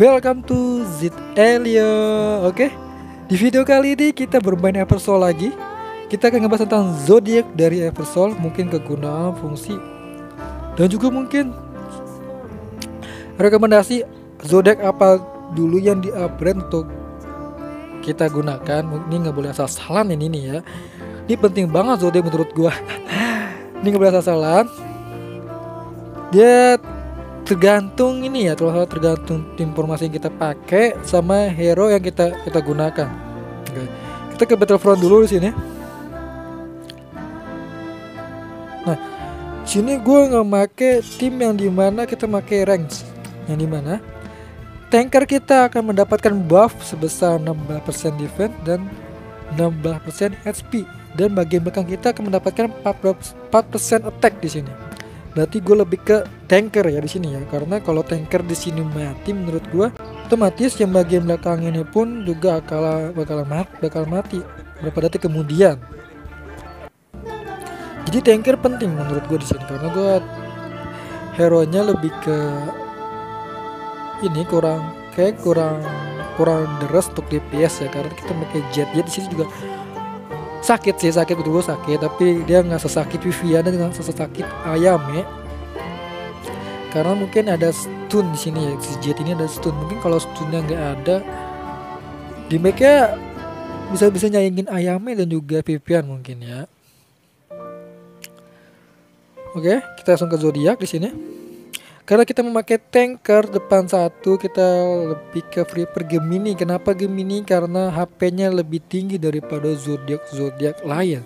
Welcome to Leo. Oke, di video kali ini kita bermain Eversoul lagi. Kita akan ngebahas tentang zodiak dari Eversoul, mungkin kegunaan, fungsi, dan juga mungkin rekomendasi zodiak apa dulu yang di-upgrade untuk kita gunakan. Ini nggak boleh asal-asalan ini nih ya. Ini penting banget zodiak menurut gua. Ini nggak boleh asal-asalan. Dia tergantung ini ya, tergantung informasi yang kita pakai sama hero yang kita gunakan. Oke. Kita ke Battlefront dulu di sini. Nah, sini gue nggak make tim yang dimana kita make ranks, yang dimana tanker kita akan mendapatkan buff sebesar 16% defense dan 16% HP, dan bagian belakang kita akan mendapatkan 4% attack di sini. Berarti gue lebih ke tanker ya di sini ya, karena kalau tanker di sini mati menurut gue otomatis yang bagian belakang ini pun juga bakal mati beberapa detik kemudian. Jadi tanker penting menurut gue di sini, karena gue hero nya lebih ke ini kurang deres untuk DPS ya, karena kita pakai jet di sini juga. Sakit sih, sakit betul, sakit, tapi dia nggak sesakit Viviana, nggak sesakit ayam ya, karena mungkin ada stun di sini ya, si jet ini ada stun. Mungkin kalau stunnya nggak ada di make-nya bisa nyaingin ayamnya dan juga Vivian mungkin ya. Oke, kita langsung ke zodiak di sini. Karena kita memakai tanker depan satu, kita lebih ke Viper Gemini. Kenapa Gemini? Karena HP-nya lebih tinggi daripada zodiak lain.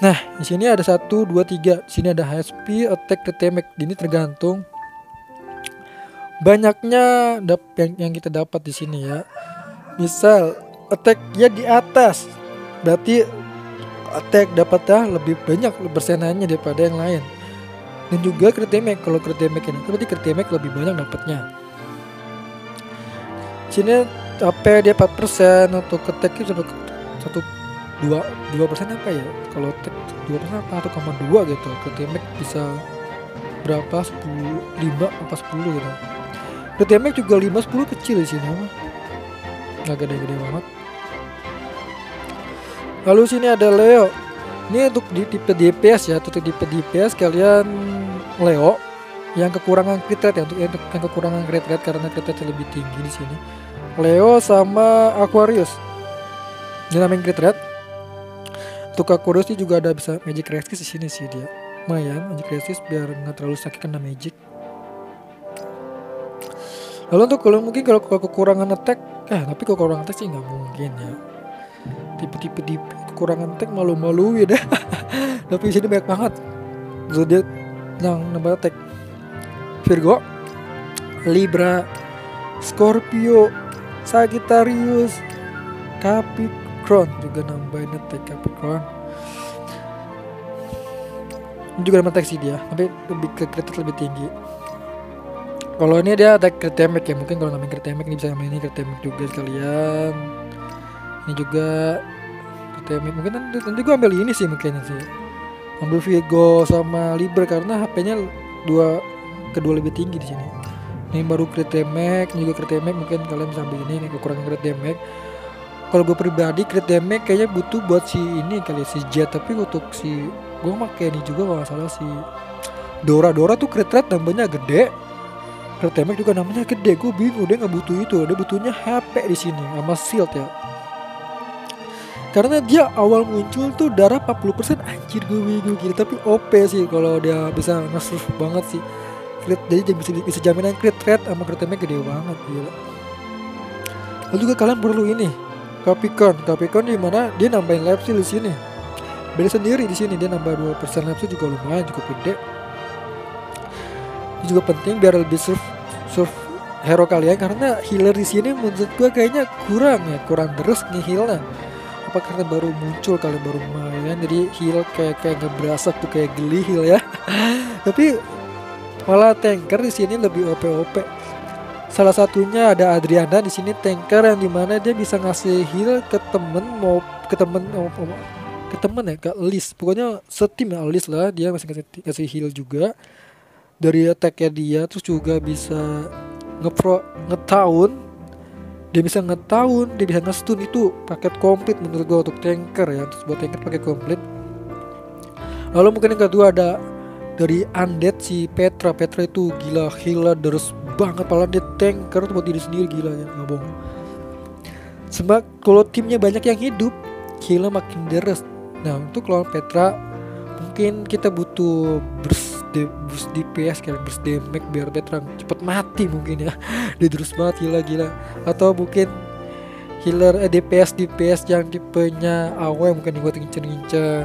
Nah, di sini ada 1, 2, 3. Di sini ada HP, attack, damage. Ini tergantung banyaknya yang kita dapat di sini ya. Misal attack ya di atas, berarti attack dapatnya lebih banyak persenannya daripada yang lain. Dan juga crit damage, kalau crit damage ini berarti crit damage lebih banyak dapatnya. Sini HP dia 4% untuk attack itu 1,2% apa ya? Kalau attack 2% apa 1,2 gitu. Crit damage bisa berapa? 5 apa 10 gitu. Crit damage juga 5-10 kecil di sini. Enggak gede-gede banget. Lalu sini ada Leo. Ini untuk di tipe DPS ya, untuk tipe DPS kalian Leo yang kekurangan crit rate ya, untuk yang kekurangan crit rate karena crit rate lebih tinggi di sini. Leo sama Aquarius. Ini namanya crit rate. Untuk Aquarius ini juga ada bisa magic resist di sini sih dia. Lumayan magic resist biar nggak terlalu sakit kena magic. Lalu untuk kalau mungkin kalau kekurangan attack, tapi kekurangan attack sih nggak mungkin ya. Tipe-tipe kekurangan tag malu-maluin ya. Tapi di sini banyak banget zodiak yang nambah tag. Virgo, Libra, Scorpio, Sagittarius, Capricorn juga nambahin tag. Capricorn ini juga nambah tag sih dia, tapi lebih ke kritik lebih tinggi. Kalau ini dia tag crit damage ya, mungkin kalau namanya crit damage ini bisa namanya crit damage juga sekalian. Ini juga mungkin nanti gue ambil ini sih, mungkin sih ambil Virgo sama Libra karena HP-nya kedua lebih tinggi di sini. Ini baru crit damage, ini juga crit damage, mungkin kalian bisa ambil ini kekurangan crit damage. Kalau gue pribadi crit damage kayaknya butuh buat si ini kali ya, si Jet, tapi untuk si gue pakai ini juga kalau nggak salah si Dora tuh crit rate nambahnya gede. Crit damage juga namanya gede, gue bingung dia nggak butuh itu, dia butuhnya HP di sini sama shield ya. Karena dia awal muncul tuh darah 40%, anjir gue gini, tapi OP sih kalau dia bisa nge-surf banget sih. Jadi bisa jaminan crit rate sama crit damage gede banget, gila. Lalu juga kalian perlu ini, Capricorn di mana dia nambahin life steal di sini. Beda sendiri di sini dia nambah 2% life steal juga lumayan, cukup gede. Ini juga penting biar lebih surf hero kalian, karena healer di sini menurut gue kayaknya kurang terus nge-healnya. Apa karena baru muncul kali, baru main jadi heal kayak nggak berasa tuh, kayak geli heal ya. Tapi malah tanker di sini lebih OP. Salah satunya ada Adriana di sini, tanker yang dimana dia bisa ngasih heal ke temen ya, ke Elis, pokoknya setim ya, Elis lah dia masih ngasih heal juga dari attack-nya dia. Terus juga bisa ngetahun, dia bisa ngestun, itu paket komplit menurut gue untuk tanker ya, terus buat tanker paket komplit. Lalu mungkin yang kedua ada dari undead si Petra. Petra itu gila, gila deres banget, malah dia tanker buat diri sendiri, gila ya, nggak bohong. Sebab kalau timnya banyak yang hidup, gila makin deres. Nah untuk lawan Petra mungkin kita butuh burst DPS kayak burst damage biar Petra cepet mati mungkin ya. Dia terus banget gila-gila. Atau mungkin healer DPS yang tipenya AoE mungkin buat ngincer-ngincer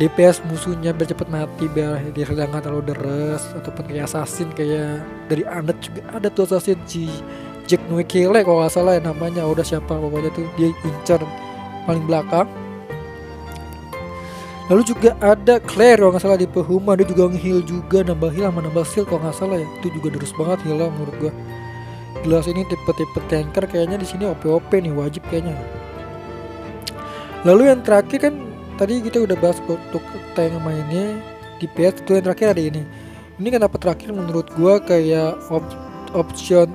DPS musuhnya biar cepet mati, biar dia jangan terlalu deres. Ataupun kayak assassin kayak dari Anet juga ada tuh assassin si Jack Nuikele kalau nggak salah ya namanya, udah siapa pokoknya tuh dia incer paling belakang. Lalu juga ada Claire kalau nggak salah di Pehuma, dia juga nge-heal juga, nambah heal sama nambah seal kalau nggak salah ya, itu juga deres banget heal lah menurut gua. Gelas ini tipe-tipe tanker kayaknya di sini OP nih, wajib kayaknya. Lalu yang terakhir kan tadi kita udah bahas untuk tank sama ini di PS, itu yang terakhir ada ini. Ini kenapa terakhir menurut gua kayak option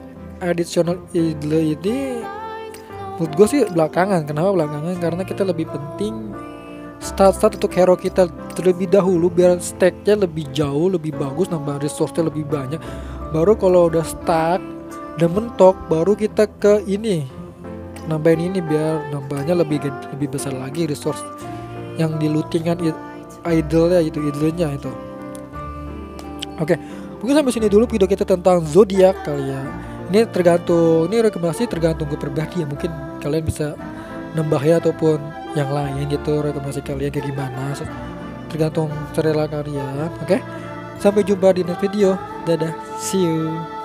additional idle ini menurut gua sih belakangan. Kenapa belakangan? Karena kita lebih penting start untuk hero kita terlebih dahulu biar stacknya lebih jauh, lebih bagus, nambah resource-nya lebih banyak. Baru kalau udah stuck dan mentok, baru kita ke ini, nambahin ini biar nambahnya lebih besar lagi resource yang dilutingan idle-nya gitu, idle-nya itu. Oke, mungkin sampai sini dulu video kita tentang zodiak kali ya. Ini tergantung, ini rekomendasi tergantung gue pribadi ya, mungkin kalian bisa nambah ya ataupun yang lain gitu, rekomendasi kalian kayak gimana tergantung selera kalian. Oke, sampai jumpa di next video, dadah, see you.